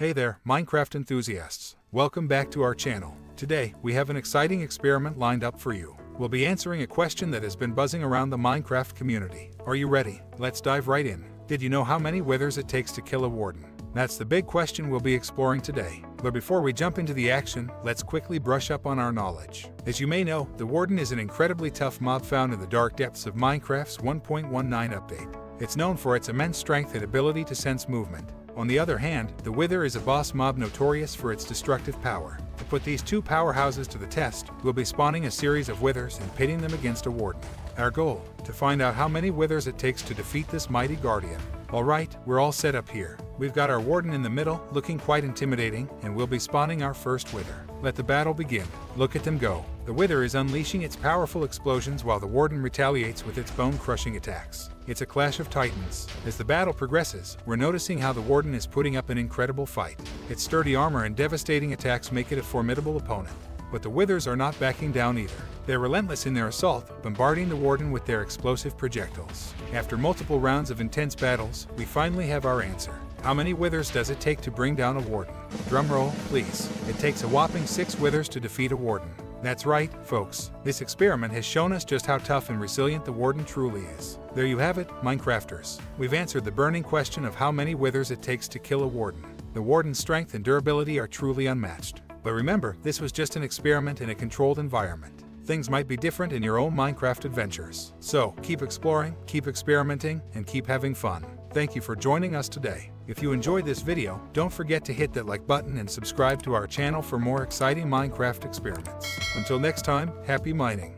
Hey there, Minecraft enthusiasts. Welcome back to our channel. Today, we have an exciting experiment lined up for you. We'll be answering a question that has been buzzing around the Minecraft community. Are you ready? Let's dive right in. Did you know how many withers it takes to kill a warden? That's the big question we'll be exploring today. But before we jump into the action, let's quickly brush up on our knowledge. As you may know, the Warden is an incredibly tough mob found in the dark depths of Minecraft's 1.19 update. It's known for its immense strength and ability to sense movement. On the other hand, the Wither is a boss mob notorious for its destructive power. To put these two powerhouses to the test, we'll be spawning a series of Withers and pitting them against a Warden. Our goal, to find out how many Withers it takes to defeat this mighty guardian. Alright, we're all set up here. We've got our Warden in the middle, looking quite intimidating, and we'll be spawning our first Wither. Let the battle begin. Look at them go. The Wither is unleashing its powerful explosions while the Warden retaliates with its bone-crushing attacks. It's a clash of titans. As the battle progresses, we're noticing how the Warden is putting up an incredible fight. Its sturdy armor and devastating attacks make it a formidable opponent. But the Withers are not backing down either. They're relentless in their assault, bombarding the Warden with their explosive projectiles. After multiple rounds of intense battles, we finally have our answer. How many Withers does it take to bring down a Warden? Drumroll, please. It takes a whopping 6 Withers to defeat a Warden. That's right, folks. This experiment has shown us just how tough and resilient the Warden truly is. There you have it, Minecrafters. We've answered the burning question of how many Withers it takes to kill a Warden. The Warden's strength and durability are truly unmatched. But remember, this was just an experiment in a controlled environment. Things might be different in your own Minecraft adventures. So, keep exploring, keep experimenting, and keep having fun. Thank you for joining us today. If you enjoyed this video, don't forget to hit that like button and subscribe to our channel for more exciting Minecraft experiments. Until next time, happy mining!